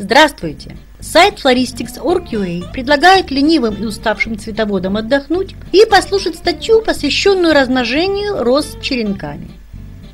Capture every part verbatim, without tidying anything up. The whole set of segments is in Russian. Здравствуйте! Сайт флористикс точка орг точка ю а предлагает ленивым и уставшим цветоводам отдохнуть и послушать статью, посвященную размножению роз черенками.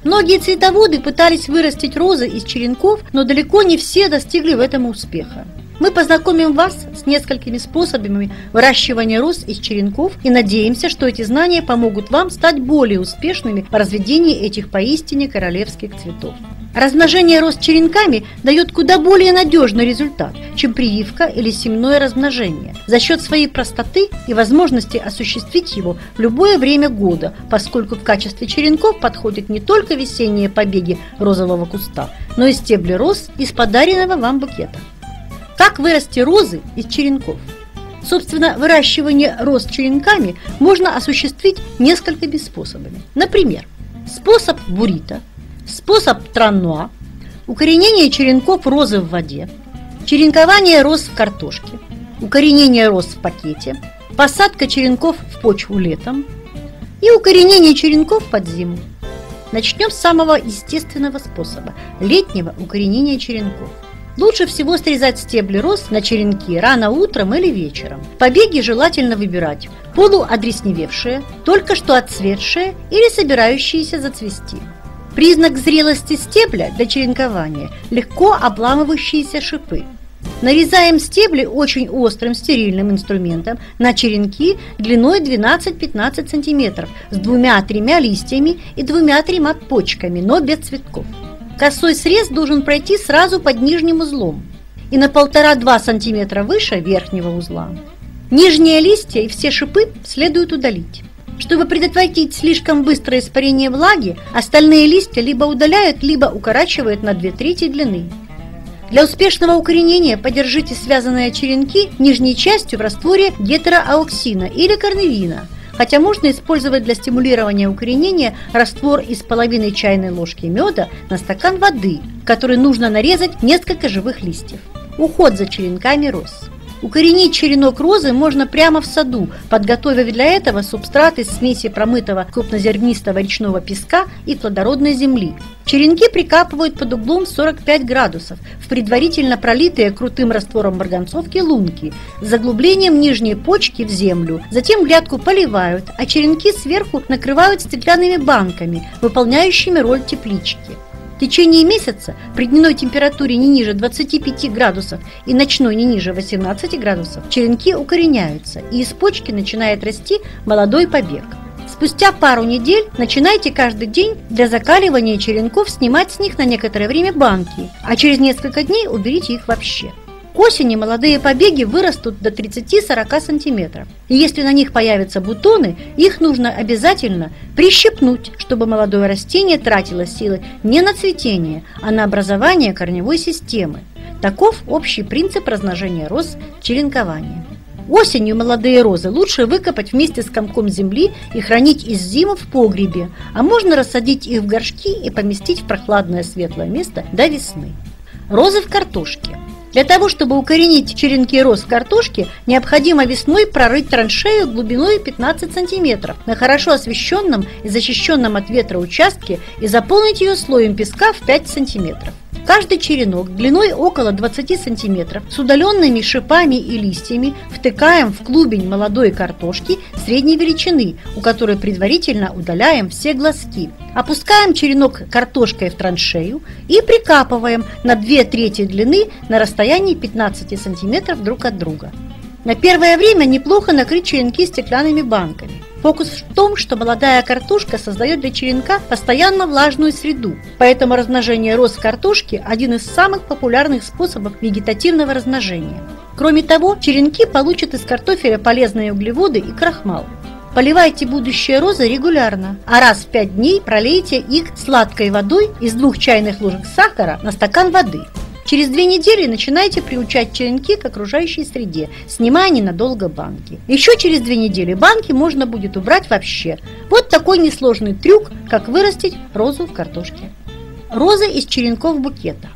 Многие цветоводы пытались вырастить розы из черенков, но далеко не все достигли в этом успеха. Мы познакомим вас с несколькими способами выращивания роз из черенков и надеемся, что эти знания помогут вам стать более успешными в разведении этих поистине королевских цветов. Размножение роз черенками дает куда более надежный результат, чем прививка или семенное размножение, за счет своей простоты и возможности осуществить его в любое время года, поскольку в качестве черенков подходят не только весенние побеги розового куста, но и стебли роз из подаренного вам букета. Как вырасти розы из черенков? Собственно, выращивание роз черенками можно осуществить несколькими способами. Например, способ бурито, способ траннуа, укоренение черенков розы в воде, черенкование роз в картошке, укоренение роз в пакете, посадка черенков в почву летом и укоренение черенков под зиму. Начнем с самого естественного способа – летнего укоренения черенков. Лучше всего срезать стебли роз на черенки рано утром или вечером. Побеги желательно выбирать полуодресневевшие, только что отцветшие или собирающиеся зацвести. Признак зрелости стебля для черенкования – легко обламывающиеся шипы. Нарезаем стебли очень острым стерильным инструментом на черенки длиной двенадцать-пятнадцать сантиметров с двумя-тремя листьями и двумя-тремя почками, но без цветков. Косой срез должен пройти сразу под нижним узлом и на полтора-два сантиметра выше верхнего узла. Нижние листья и все шипы следует удалить. Чтобы предотвратить слишком быстрое испарение влаги, остальные листья либо удаляют, либо укорачивают на две трети длины. Для успешного укоренения подержите связанные черенки нижней частью в растворе гетероауксина или корневина, хотя можно использовать для стимулирования укоренения раствор из половины чайной ложки меда на стакан воды, который нужно нарезать несколько живых листьев. Уход за черенками роз. Укоренить черенок розы можно прямо в саду, подготовив для этого субстрат из смеси промытого крупнозернистого речного песка и плодородной земли. Черенки прикапывают под углом сорок пять градусов в предварительно пролитые крутым раствором марганцовки лунки с заглублением нижней почки в землю, затем грядку поливают, а черенки сверху накрывают стеклянными банками, выполняющими роль теплички. В течение месяца при дневной температуре не ниже двадцати пяти градусов и ночной не ниже восемнадцати градусов черенки укореняются, и из почки начинает расти молодой побег. Спустя пару недель начинайте каждый день для закаливания черенков снимать с них на некоторое время банки, а через несколько дней уберите их вообще. К осени молодые побеги вырастут до тридцати-сорока сантиметров, и если на них появятся бутоны, их нужно обязательно прищепнуть, чтобы молодое растение тратило силы не на цветение, а на образование корневой системы. Таков общий принцип размножения роз черенкования. Осенью молодые розы лучше выкопать вместе с комком земли и хранить из зимы в погребе, а можно рассадить их в горшки и поместить в прохладное светлое место до весны. Розы в картошке. Для того, чтобы укоренить черенки роз в картошке, необходимо весной прорыть траншею глубиной пятнадцать сантиметров на хорошо освещенном и защищенном от ветра участке и заполнить ее слоем песка в пять сантиметров. Каждый черенок длиной около двадцати сантиметров с удаленными шипами и листьями втыкаем в клубень молодой картошки средней величины, у которой предварительно удаляем все глазки. Опускаем черенок картошкой в траншею и прикапываем на две трети длины на расстоянии пятнадцати сантиметров друг от друга. На первое время неплохо накрыть черенки стеклянными банками. Фокус в том, что молодая картошка создает для черенка постоянно влажную среду, поэтому размножение роз картошки – один из самых популярных способов вегетативного размножения. Кроме того, черенки получат из картофеля полезные углеводы и крахмал. Поливайте будущие розы регулярно, а раз в пять дней пролейте их сладкой водой из двух чайных ложек сахара на стакан воды. Через две недели начинайте приучать черенки к окружающей среде, снимая ненадолго банки. Еще через две недели банки можно будет убрать вообще. Вот такой несложный трюк, как вырастить розу в картошке. Розы из черенков букета.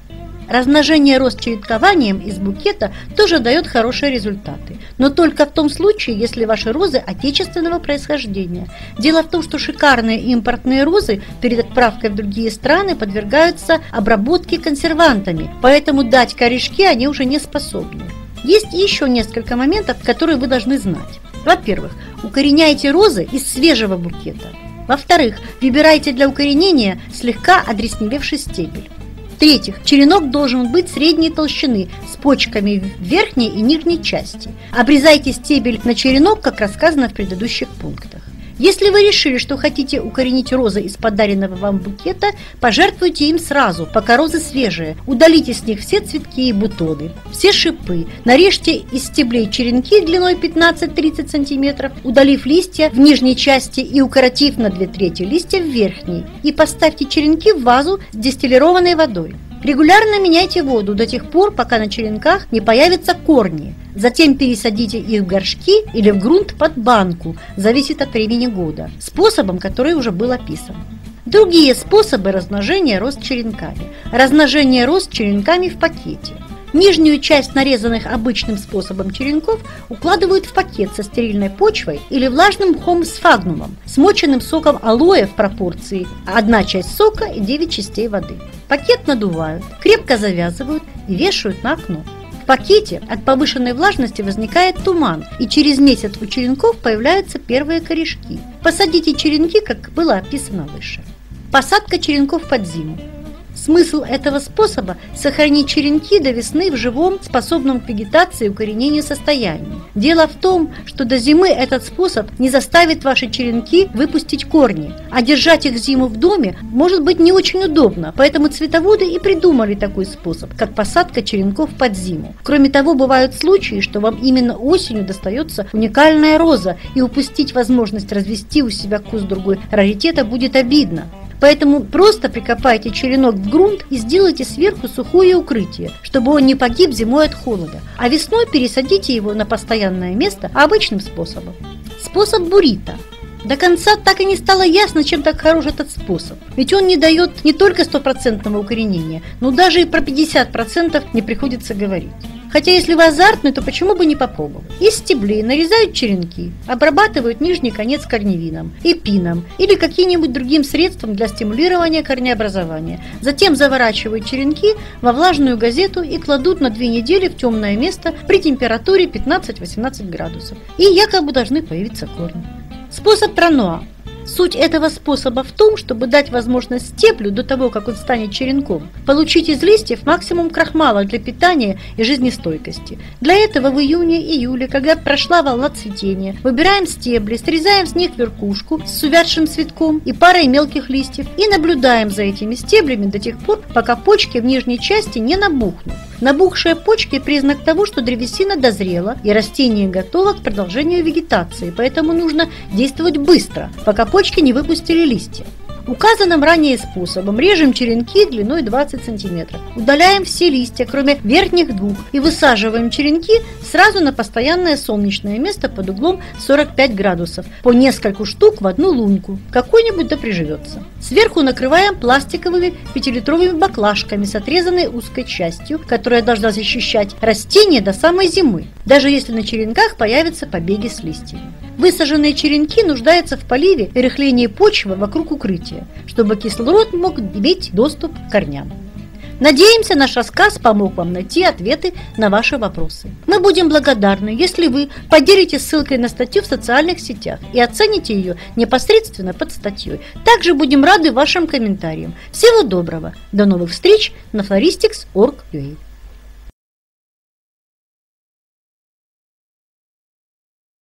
Размножение росчеренкованием из букета тоже дает хорошие результаты, но только в том случае, если ваши розы отечественного происхождения. Дело в том, что шикарные импортные розы перед отправкой в другие страны подвергаются обработке консервантами, поэтому дать корешки они уже не способны. Есть еще несколько моментов, которые вы должны знать. Во-первых, укореняйте розы из свежего букета. Во-вторых, выбирайте для укоренения слегка одресневевший стебель. В-третьих, черенок должен быть средней толщины, с почками в верхней и нижней части. Обрезайте стебель на черенок, как рассказано в предыдущих пунктах. Если вы решили, что хотите укоренить розы из подаренного вам букета, пожертвуйте им сразу, пока розы свежие. Удалите с них все цветки и бутоны, все шипы. Нарежьте из стеблей черенки длиной пятнадцать-тридцать сантиметров, удалив листья в нижней части и укоротив на две трети листья в верхней. И поставьте черенки в вазу с дистиллированной водой. Регулярно меняйте воду до тех пор, пока на черенках не появятся корни. Затем пересадите их в горшки или в грунт под банку, зависит от времени года, способом, который уже был описан. Другие способы размножения роз черенками. Размножение роз черенками в пакете. Нижнюю часть нарезанных обычным способом черенков укладывают в пакет со стерильной почвой или влажным мхом сфагнумом, смоченным соком алоэ в пропорции одна часть сока и девять частей воды. Пакет надувают, крепко завязывают и вешают на окно. В пакете от повышенной влажности возникает туман, и через месяц у черенков появляются первые корешки. Посадите черенки, как было описано выше. Посадка черенков под зиму. Смысл этого способа – сохранить черенки до весны в живом, способном к вегетации и укоренению состоянии. Дело в том, что до зимы этот способ не заставит ваши черенки выпустить корни, а держать их зиму в доме может быть не очень удобно, поэтому цветоводы и придумали такой способ, как посадка черенков под зиму. Кроме того, бывают случаи, что вам именно осенью достается уникальная роза, и упустить возможность развести у себя куст другой раритета будет обидно. Поэтому просто прикопайте черенок в грунт и сделайте сверху сухое укрытие, чтобы он не погиб зимой от холода, а весной пересадите его на постоянное место обычным способом. Способ бурито. До конца так и не стало ясно, чем так хорош этот способ, ведь он не дает не только стопроцентного укоренения, но даже и про пятьдесят процентов не приходится говорить. Хотя если вы азартны, то почему бы не попробовать? Из стеблей нарезают черенки, обрабатывают нижний конец корневином, эпином или каким-нибудь другим средством для стимулирования корнеобразования. Затем заворачивают черенки во влажную газету и кладут на две недели в темное место при температуре пятнадцать-восемнадцать градусов. И якобы должны появиться корни. Способ Траннуа. Суть этого способа в том, чтобы дать возможность стеблю до того, как он станет черенком, получить из листьев максимум крахмала для питания и жизнестойкости. Для этого в июне-июле, когда прошла волна цветения, выбираем стебли, срезаем с них верхушку с увядшим цветком и парой мелких листьев и наблюдаем за этими стеблями до тех пор, пока почки в нижней части не набухнут. Набухшие почки – признак того, что древесина дозрела и растение готово к продолжению вегетации, поэтому нужно действовать быстро, пока почки не выпустили листья. Указанным ранее способом режем черенки длиной двадцать сантиметров, удаляем все листья, кроме верхних двух, и высаживаем черенки сразу на постоянное солнечное место под углом сорок пять градусов, по нескольку штук в одну лунку, какой-нибудь да приживется. Сверху накрываем пластиковыми пятилитровыми баклажками с отрезанной узкой частью, которая должна защищать растение до самой зимы, даже если на черенках появятся побеги с листьями. Высаженные черенки нуждаются в поливе и рыхлении почвы вокруг укрытия, чтобы кислород мог иметь доступ к корням. Надеемся, наш рассказ помог вам найти ответы на ваши вопросы. Мы будем благодарны, если вы поделитесь ссылкой на статью в социальных сетях и оцените ее непосредственно под статьей. Также будем рады вашим комментариям. Всего доброго! До новых встреч на флористикс точка орг точка ю а.